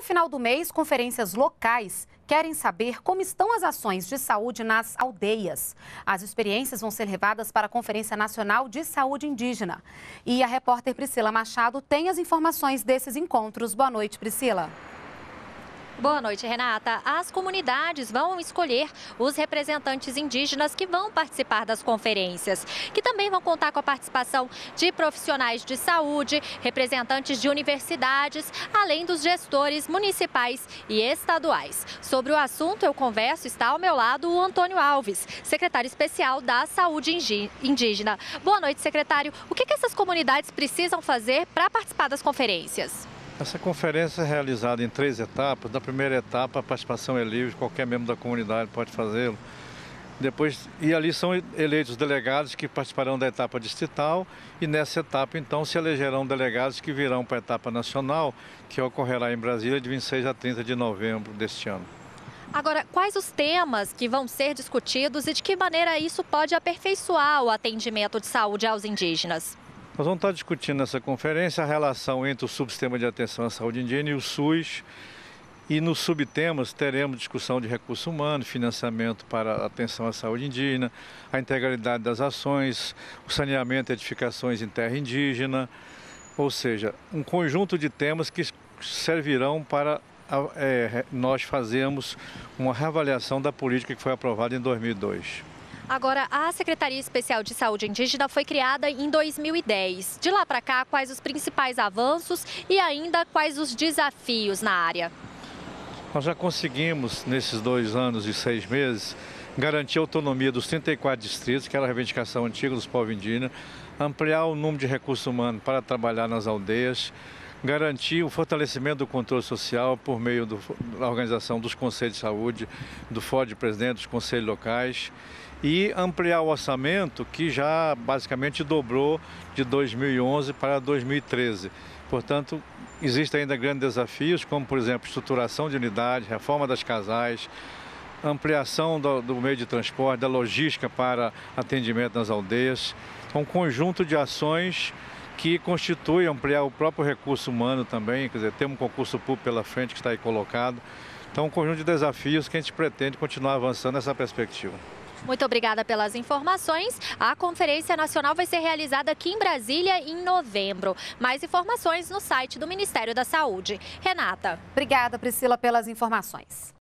o final do mês, conferências locais querem saber como estão as ações de saúde nas aldeias. As experiências vão ser levadas para a Conferência Nacional de Saúde Indígena. E a repórter Priscila Machado tem as informações desses encontros. Boa noite, Priscila. Boa noite, Renata. As comunidades vão escolher os representantes indígenas que vão participar das conferências, que também vão contar com a participação de profissionais de saúde, representantes de universidades, além dos gestores municipais e estaduais. Sobre o assunto, eu converso, está ao meu lado o Antônio Alves, secretário especial da Saúde Indígena. Boa noite, secretário. O que essas comunidades precisam fazer para participar das conferências? Essa conferência é realizada em 3 etapas. Na primeira etapa, a participação é livre, qualquer membro da comunidade pode fazê-lo. Depois, e ali são eleitos delegados que participarão da etapa distrital e nessa etapa, então, se elegerão delegados que virão para a etapa nacional, que ocorrerá em Brasília de 26 a 30 de novembro deste ano. Agora, quais os temas que vão ser discutidos e de que maneira isso pode aperfeiçoar o atendimento de saúde aos indígenas? Nós vamos estar discutindo nessa conferência a relação entre o subsistema de atenção à saúde indígena e o SUS. E nos subtemas teremos discussão de recursos humanos, financiamento para a atenção à saúde indígena, a integralidade das ações, o saneamento e edificações em terra indígena. Ou seja, um conjunto de temas que servirão para nós fazermos uma reavaliação da política que foi aprovada em 2002. Agora, a Secretaria Especial de Saúde Indígena foi criada em 2010. De lá para cá, quais os principais avanços e ainda quais os desafios na área? Nós já conseguimos, nesses 2 anos e 6 meses, garantir a autonomia dos 34 distritos, que era a reivindicação antiga dos povos indígenas, ampliar o número de recursos humanos para trabalhar nas aldeias, garantir o fortalecimento do controle social por meio da organização dos conselhos de saúde, do Fórum de Presidentes, dos conselhos locais, e ampliar o orçamento, que já basicamente dobrou de 2011 para 2013. Portanto, existem ainda grandes desafios, como, por exemplo, estruturação de unidade, reforma das casais, ampliação do meio de transporte, da logística para atendimento nas aldeias. Então, um conjunto de ações que constitui ampliar o próprio recurso humano também, quer dizer, temos um concurso público pela frente que está aí colocado. Então, um conjunto de desafios que a gente pretende continuar avançando nessa perspectiva. Muito obrigada pelas informações. A Conferência Nacional vai ser realizada aqui em Brasília em novembro. Mais informações no site do Ministério da Saúde. Renata. Obrigada, Priscila, pelas informações.